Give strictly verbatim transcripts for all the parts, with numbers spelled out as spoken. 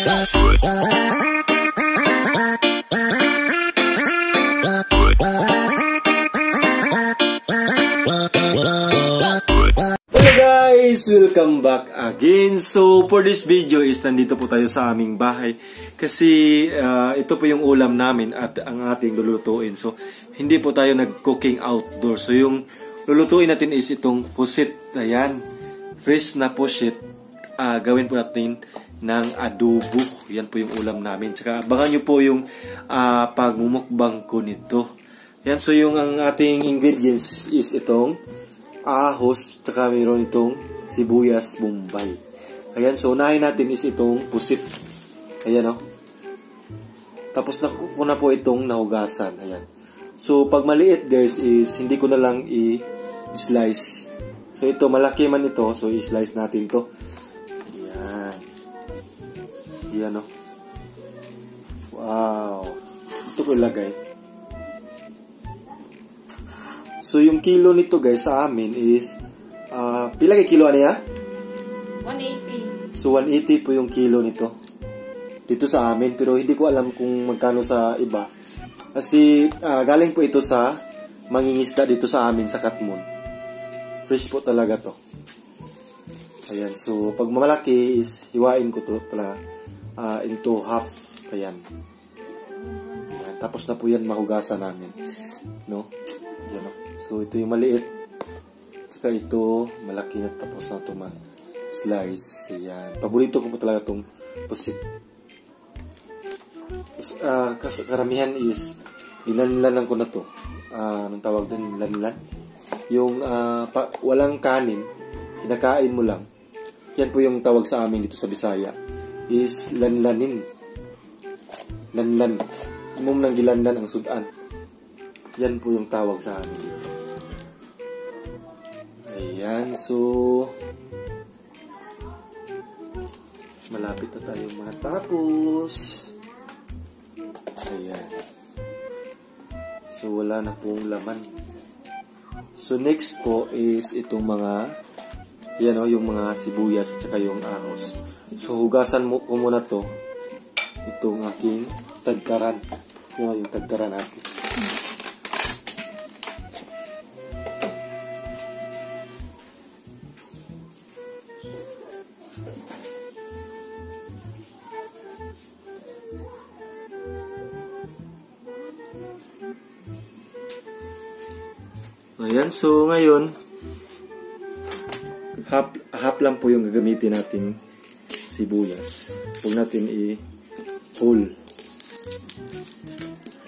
Guys, welcome back again. So for this video is nandito po tayo sa aming bahay kasi uh, ito po yung ulam namin at ang ating lulutuin. So hindi po tayo nag-cooking outdoor. So yung lulutuin natin is itong pusit. Ayan, fresh na pusit. Uh, gawin po natin ng adobo. Yan po yung ulam namin. Tsaka abangan nyo po yung uh, pagmumukbang ko nito. Yan, so yung ang ating ingredients is itong ahos, tsaka mayroon itong sibuyas Bombay. Ayan, so unahin natin is itong pusit. Ayan o. Oh. Tapos na ko na po itong nahugasan. Ayan. So pag maliit guys is hindi ko na lang i-slice. So ito, malaki man ito. So i-slice natin ito. Ayan. Ayan o. Oh. Wow. Ito ko ilagay. So yung kilo nito guys sa amin is Uh, pila kay kilo niya? one eighty. So one eighty po yung kilo nito dito sa amin, pero hindi ko alam kung magkano sa iba kasi uh, galing po ito sa mangingisda dito sa amin sa Katmon. Fresh po talaga to. Ayan, so pag mamalaki is hiwain ko to talaga uh, into half. Ayan. Ayan, tapos na po yan mahugasan namin, no? Ayan, no? So ito yung maliit. Tsaka ito, malaki na tapos na ito man. Slice. Ayan. Paborito ko po talaga itong pusit. Uh, karamihan is, nilanlanan ko na ito. Uh, anong tawag doon? Nilanlan. Yung uh, pa, walang kanin, kinakain mo lang. Yan po yung tawag sa amin dito sa Bisaya. Is lanlanin. Lanlan. Imum ng gilanlan ang sudan. Yan po yung tawag sa amin dito. Ayan, so malapit na tayong matapos. Ayan. So wala na pong laman. So next po is itong mga, ayan o, yung mga sibuyas at saka yung ahos. So hugasan mo ko muna to. Itong aking tagkaran. Ayan o, yung tagkaran natin. Ayan, so ngayon half, half lang po yung gagamitin natin sibuyas. Huwag natin i-whole.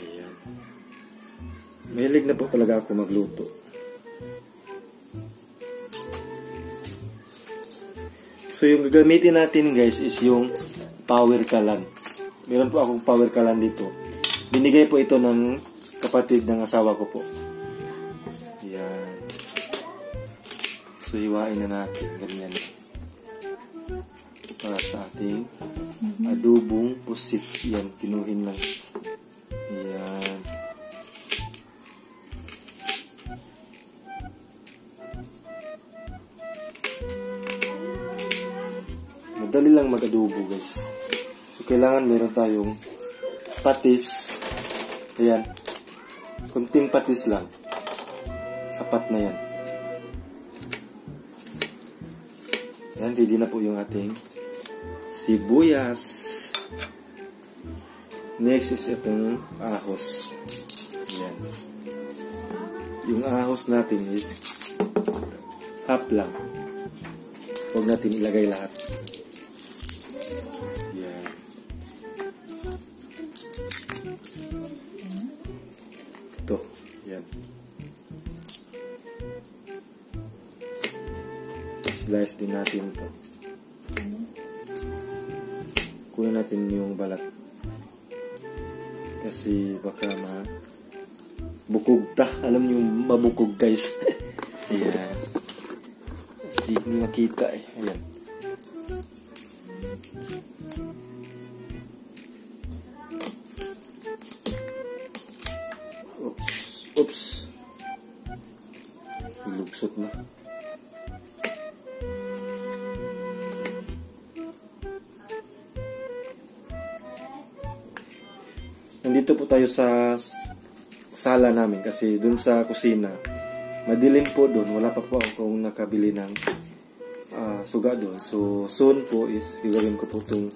Ayan. Mahilig na po talaga ako magluto. So yung gagamitin natin guys is yung power kalan. Meron po akong power kalan dito. Binigay po ito ng kapatid ng asawa ko po. Ayan. So, hiwain na natin. Ganyan. Para sa ating adobong pusit. Ayan. Kinuhin lang. Ayan. Madali lang mag-adobo guys. So, kailangan meron tayong patis. Ayan. Kunting patis lang. Sapat na yan. Ayan, ready na po yung ating sibuyas. Next is itong ahos. Ayan. Yung ahos natin is half lang. Huwag natin ilagay lahat. Ayan. Ito. Ayan. Slice din natin ito. Kunin natin yung balat kasi baka ma bukog ta. Alam niyo mabukog guys. Ayan. Kasi hindi makita eh. Ayan. Oops. Oops. Lugsot na. Dito po tayo sa sala namin kasi dun sa kusina madilim po dun, wala pa po akong nakabili ng uh, suga dun. So soon po is gagawin ko po itong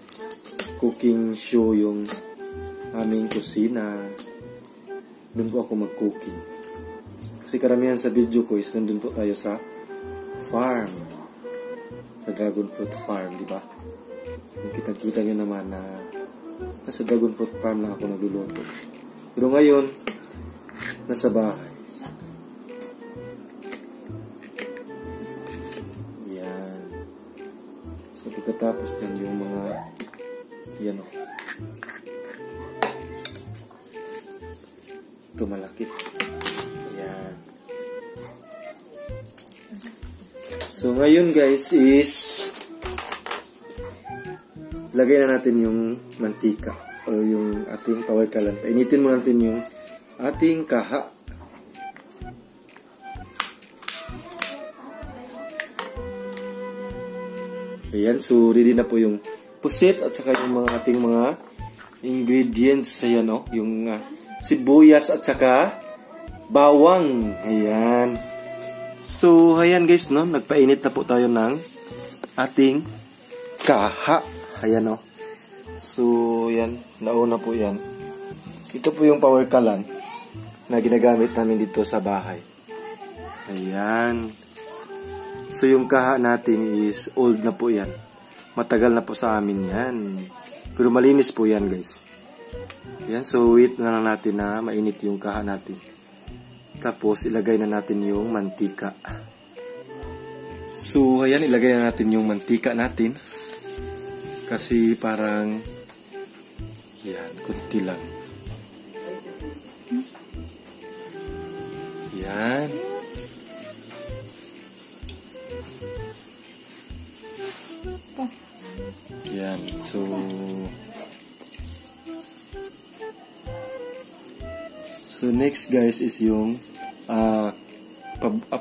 cooking show yung aming kusina. Dun po ako mag-cooking kasi karamihan sa video ko is nandun po tayo sa farm, sa dragon fruit farm, diba? Kita-kita nyo naman na nasa dragon fruit farm lang ako nagluluto. Pero ngayon, nasa bahay. Yan. So, pagkatapos yan yung mga, yan o. Ito malaki. Yan. So, ngayon guys is, lagay na natin yung mantika o yung ating kaway-kalan. Painitin mo natin yung ating kaha. Ayan, so ready na po yung pusit at saka yung mga ating mga ingredients. Ayan o, oh, yung uh, sibuyas at saka bawang. Ayan. So, ayan guys, no, nagpainit na po tayo ng ating kaha. Ayan o. So, yan. Nauna po yan. Ito po yung power kalan na ginagamit namin dito sa bahay. Ayan. So, yung kaha natin is old na po yan. Matagal na po sa amin yan. Pero malinis po yan, guys. Ayan. So, wait na lang natin na mainit yung kaha natin. Tapos, ilagay na natin yung mantika. So, ayan. Ilagay na natin yung mantika natin. Kasi parang yan, kunti lang. Yan. Yan. So So next guys is yung uh,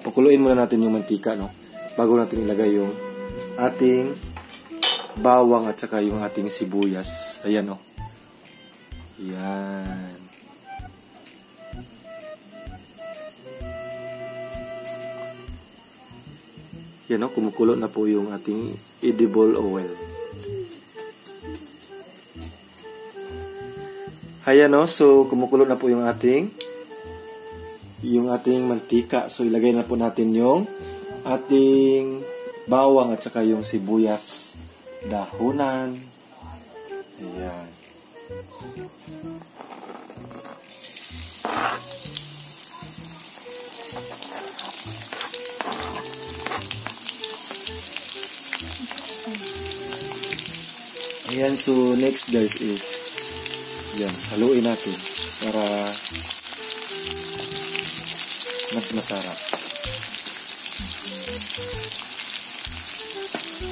pakuluin muna natin yung mantika, no? Bago natin ilagay yung ating bawang at saka yung ating sibuyas. Ayan o. Oh. Ayan. Ayan o. Oh, kumukulo na po yung ating edible oil. Ayan o. Oh, so, kumukulo na po yung ating yung ating mantika. So, ilagay na po natin yung ating bawang at saka yung sibuyas. Dahunan. Ayan. Ayan, so next guys is yan, haluin natin para mas masarap.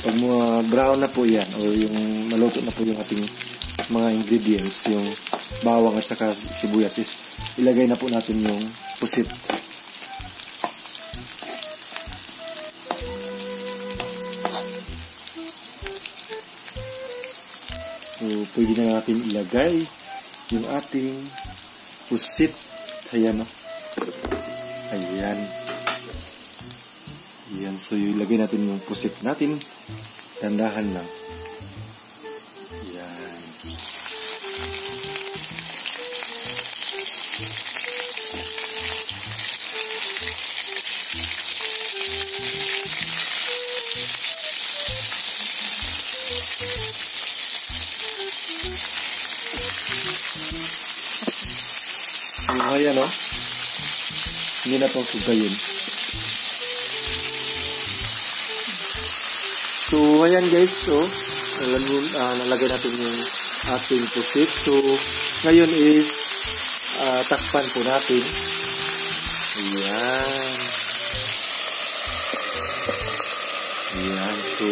Pag uh, brown na po yan o yung maluto na po yung ating mga ingredients, yung bawang at saka sibuyas, is ilagay na po natin yung pusit. So pwede na natin ilagay yung ating pusit. Ayan o. Ayan. Ayan, so ilagay natin yung pusit natin. Tandahan lang. Ayan. So, ayan o. Hindi na pang sugayin. So, ayan guys, so, alam nyo, uh, nalagay natin yung ating pusit. So, ngayon is, uh, takpan po natin. Ayan. Ayan, so,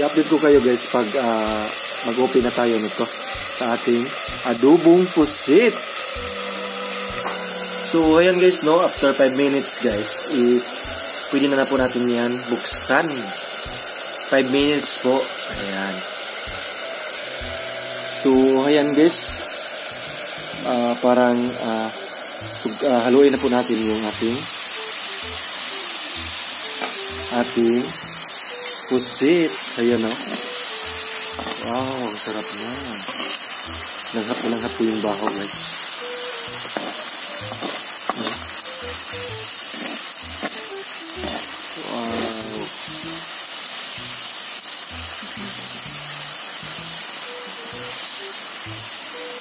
i-update ko kayo guys pag uh, mag-open na tayo nito sa ating adobong pusit. So, ayan guys, no? After five minutes, guys, is pwede na na po natin yan buksan. five minutes po. Ayan. So, ayan guys. Uh, parang uh, so, uh, haluin na po natin yung ating ating pusit. Ayan o. Wow, ang sarap na. Naghap-naghap po yung baho guys. Wow.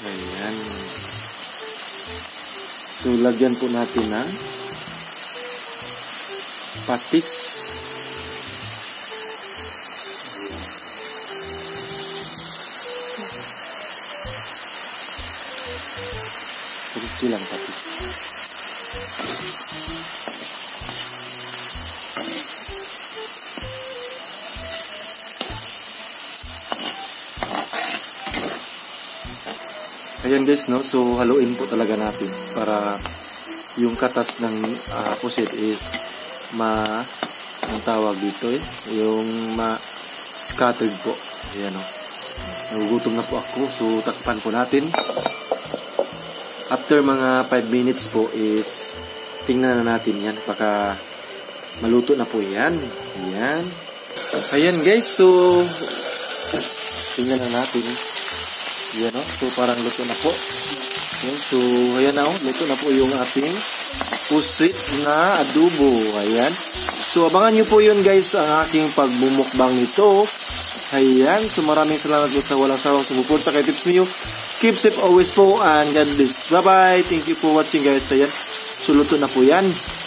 Ayan. So, lagyan po natin ng patis. Kunti lang patis. Ayan guys, no? So haluin po talaga natin para yung katas ng uh, pusit is ma ang tawag dito eh, yung ma scattered po. Ayan o. No? Nagugutom na po ako, so takpan po natin. After mga five minutes po is tingnan na natin yan, baka maluto na po yan. Ayan. Ayan guys, so tingnan na natin. Ayan o, so parang luto na po. Ayan, so ayan na o, luto na po yung ating pusit na adobo. Ayan. So abangan nyo po yun guys, ang aking pagbumukbang nito. Ayan, so maraming salamat po sa walang sawang sumuporta kay TipsMeYou. Keep safe always po and God bless. Bye bye, thank you for watching guys. Ayan, so luto na po yan.